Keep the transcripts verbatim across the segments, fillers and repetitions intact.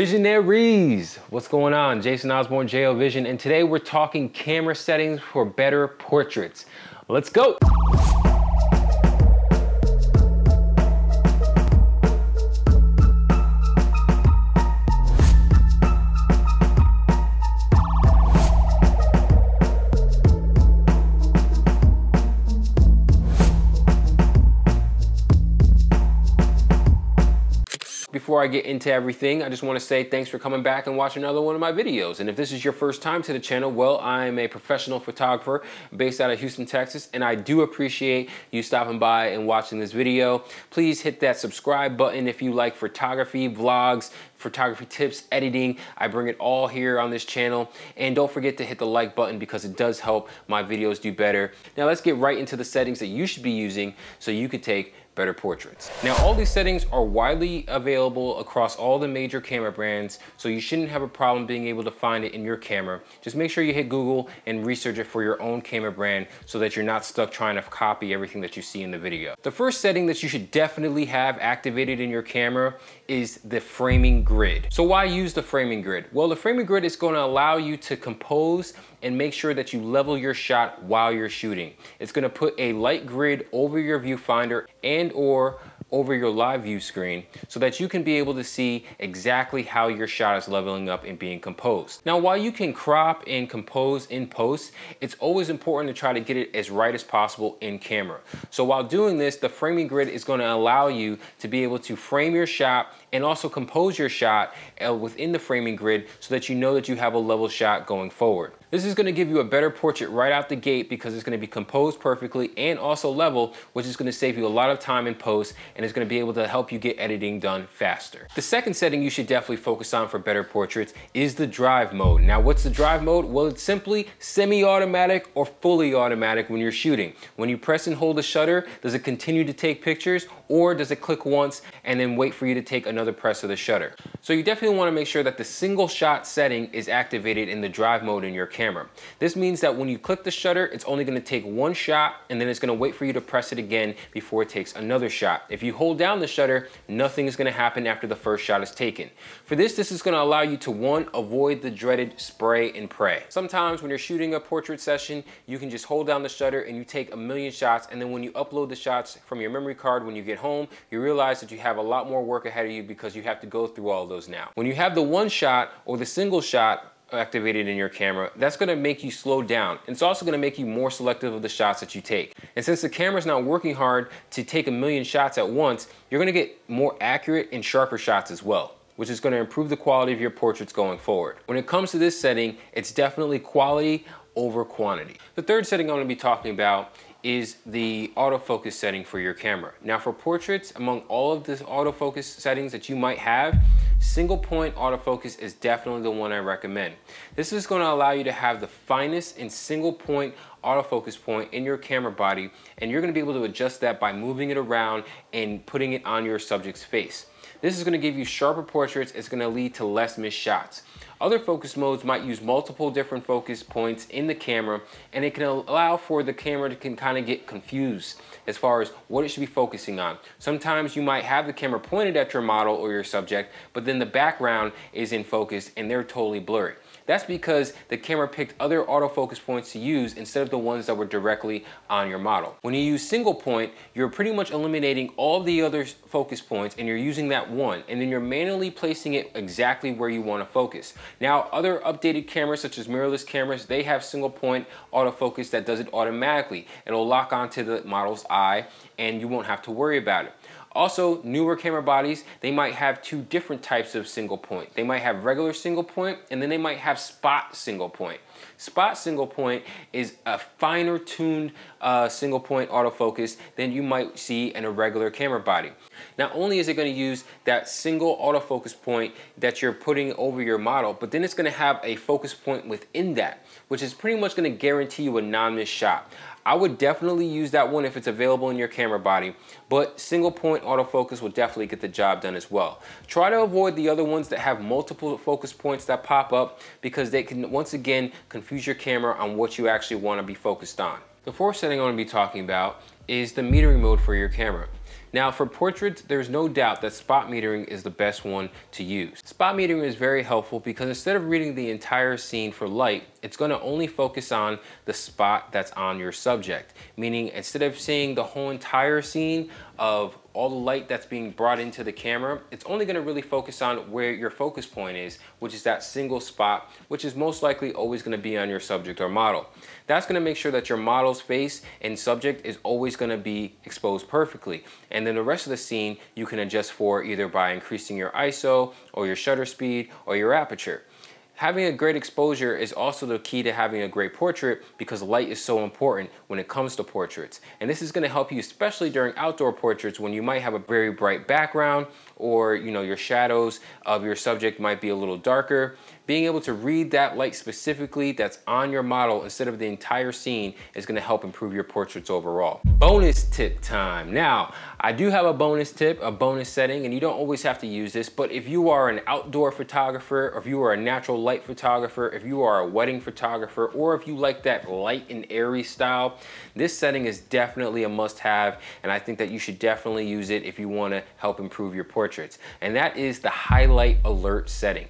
Visionaries, what's going on? Jason Osborne, J O Vision, and today we're talking camera settings for better portraits. Let's go. Before I get into everything, I just want to say thanks for coming back and watching another one of my videos. And if this is your first time to the channel, well, I am a professional photographer based out of Houston, Texas, and I do appreciate you stopping by and watching this video. Please hit that subscribe button if you like photography, vlogs, photography tips, editing. I bring it all here on this channel. And don't forget to hit the like button because it does help my videos do better. Now let's get right into the settings that you should be using so you can take better portraits. Now, all these settings are widely available across all the major camera brands, so you shouldn't have a problem being able to find it in your camera. Just make sure you hit Google and research it for your own camera brand so that you're not stuck trying to copy everything that you see in the video. The first setting that you should definitely have activated in your camera is the framing grid. So why use the framing grid? Well, the framing grid is going to allow you to compose and make sure that you level your shot while you're shooting. It's gonna put a light grid over your viewfinder and or over your live view screen so that you can be able to see exactly how your shot is leveling up and being composed. Now, while you can crop and compose in post, it's always important to try to get it as right as possible in camera. So while doing this, the framing grid is going to allow you to be able to frame your shot and also compose your shot within the framing grid so that you know that you have a level shot going forward. This is going to give you a better portrait right out the gate because it's going to be composed perfectly and also level, which is going to save you a lot of time in post, and it's going to be able to help you get editing done faster. The second setting you should definitely focus on for better portraits is the drive mode. Now, what's the drive mode? Well, it's simply semi-automatic or fully automatic when you're shooting. When you press and hold the shutter, does it continue to take pictures, or does it click once and then wait for you to take another press of the shutter? So you definitely want to make sure that the single shot setting is activated in the drive mode in your camera. This means that when you click the shutter, it's only going to take one shot and then it's going to wait for you to press it again before it takes another shot. If you hold down the shutter, nothing is going to happen after the first shot is taken. For this, this is going to allow you to, one, avoid the dreaded spray and pray. Sometimes when you're shooting a portrait session, you can just hold down the shutter and you take a million shots, and then when you upload the shots from your memory card when you get home, you realize that you have a lot more work ahead of you because you have to go through all those now. When you have the one shot or the single shot activated in your camera, that's going to make you slow down. It's also going to make you more selective of the shots that you take. And since the camera's not working hard to take a million shots at once, you're going to get more accurate and sharper shots as well, which is going to improve the quality of your portraits going forward. When it comes to this setting, it's definitely quality over quantity. The third setting I'm going to be talking about is the autofocus setting for your camera. Now, for portraits, among all of the autofocus settings that you might have, single point autofocus is definitely the one I recommend. This is going to allow you to have the finest and single point autofocus point in your camera body, and you're going to be able to adjust that by moving it around and putting it on your subject's face. This is going to give you sharper portraits. It's going to lead to less missed shots. Other focus modes might use multiple different focus points in the camera, and it can allow for the camera to can kind of get confused as far as what it should be focusing on. Sometimes you might have the camera pointed at your model or your subject, but then the background is in focus and they're totally blurry. That's because the camera picked other autofocus points to use instead of the ones that were directly on your model. When you use single point, you're pretty much eliminating all the other focus points and you're using that one, and then you're manually placing it exactly where you want to focus. Now, other updated cameras such as mirrorless cameras, they have single point autofocus that does it automatically. It'll lock onto the model's eye and you won't have to worry about it. Also, newer camera bodies, they might have two different types of single point. They might have regular single point, and then they might have spot single point. Spot single point is a finer tuned uh, single point autofocus than you might see in a regular camera body. Not only is it going to use that single autofocus point that you're putting over your model, but then it's going to have a focus point within that, which is pretty much going to guarantee you a non-miss shot. I would definitely use that one if it's available in your camera body, but single point autofocus will definitely get the job done as well. Try to avoid the other ones that have multiple focus points that pop up because they can, once again, confuse your camera on what you actually want to be focused on. The fourth setting I'm going to be talking about is the metering mode for your camera. Now for portraits, there's no doubt that spot metering is the best one to use. Spot metering is very helpful because instead of reading the entire scene for light, it's going to only focus on the spot that's on your subject. Meaning instead of seeing the whole entire scene of all the light that's being brought into the camera, it's only going to really focus on where your focus point is, which is that single spot, which is most likely always going to be on your subject or model. That's going to make sure that your model's face and subject is always going to be exposed perfectly. And then the rest of the scene you can adjust for either by increasing your I S O or your shutter speed or your aperture. Having a great exposure is also the key to having a great portrait because light is so important when it comes to portraits. And this is going to help you especially during outdoor portraits when you might have a very bright background or, you know, your shadows of your subject might be a little darker. Being able to read that light specifically that's on your model instead of the entire scene is going to help improve your portraits overall. Bonus tip time. Now, I do have a bonus tip, a bonus setting, and you don't always have to use this, but if you are an outdoor photographer or if you are a natural light photographer, if you are a wedding photographer, or if you like that light and airy style, this setting is definitely a must-have, and I think that you should definitely use it if you want to help improve your portraits, and that is the highlight alert setting.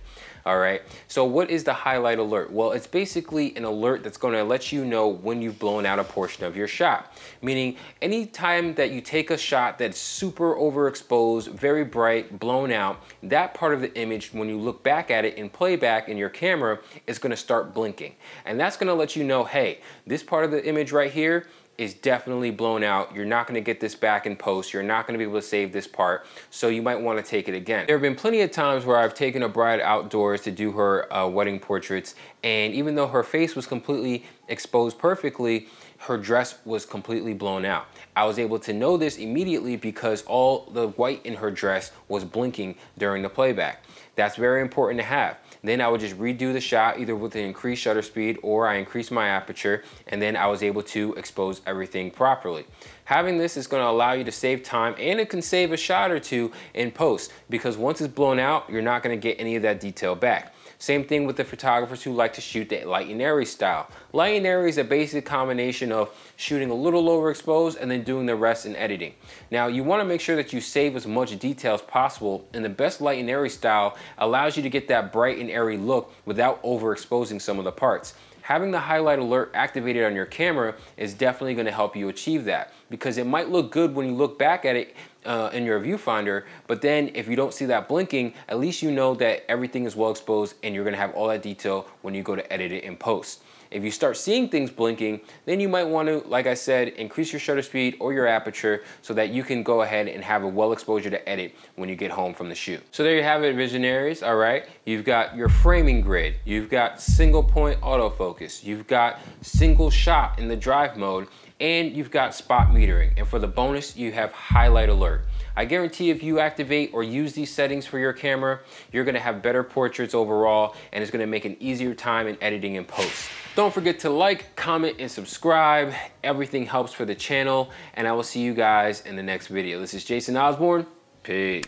All right, so what is the highlight alert? Well, it's basically an alert that's going to let you know when you've blown out a portion of your shot, meaning anytime that you take a shot that's super overexposed, very bright, blown out, that part of the image, when you look back at it in playback in your camera, is going to start blinking. And that's going to let you know, hey, this part of the image right here is definitely blown out. You're not gonna get this back in post. You're not gonna be able to save this part. So you might wanna take it again. There have been plenty of times where I've taken a bride outdoors to do her uh, wedding portraits. And even though her face was completely exposed perfectly, her dress was completely blown out. I was able to know this immediately because all the white in her dress was blinking during the playback. That's very important to have. Then I would just redo the shot either with an increased shutter speed or I increased my aperture, and then I was able to expose everything properly. Having this is going to allow you to save time, and it can save a shot or two in post because once it's blown out, you're not going to get any of that detail back. Same thing with the photographers who like to shoot that light and airy style. Light and airy is a basic combination of shooting a little overexposed and then doing the rest in editing. Now you want to make sure that you save as much detail as possible, and the best light and airy style allows you to get that bright and airy look without overexposing some of the parts. Having the highlight alert activated on your camera is definitely going to help you achieve that because it might look good when you look back at it uh, in your viewfinder, but then if you don't see that blinking, at least you know that everything is well exposed and you're going to have all that detail when you go to edit it in post. If you start seeing things blinking, then you might want to, like I said, increase your shutter speed or your aperture so that you can go ahead and have a well exposure to edit when you get home from the shoot. So there you have it, visionaries, all right? You've got your framing grid, you've got single point autofocus, you've got single shot in the drive mode, and you've got spot metering. And for the bonus, you have highlight alert. I guarantee if you activate or use these settings for your camera, you're gonna have better portraits overall, and it's gonna make an easier time in editing and post. Don't forget to like, comment, and subscribe. Everything helps for the channel, and I will see you guys in the next video. This is Jason Osborne. Peace.